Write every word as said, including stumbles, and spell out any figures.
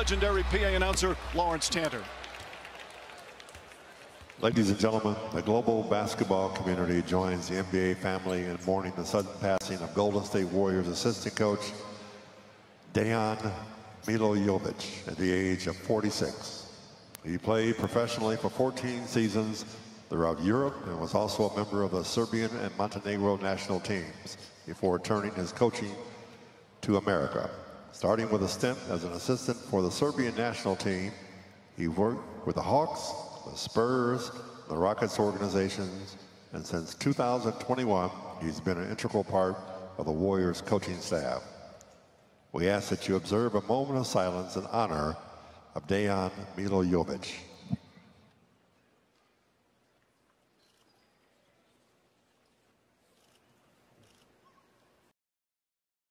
legendary P A announcer Lawrence Tanter. Ladies and gentlemen, the global basketball community joins the N B A family in mourning the sudden passing of Golden State Warriors assistant coach Dejan Milojević at the age of forty-six. He played professionally for fourteen seasons throughout Europe and was also a member of the Serbian and Montenegro national teams before turning his coaching to America. Starting with a stint as an assistant for the Serbian national team, he worked with the Hawks, the Spurs, the Rockets organizations, and since two thousand twenty-one, he's been an integral part of the Warriors coaching staff. We ask that you observe a moment of silence in honor of Dejan Milojević.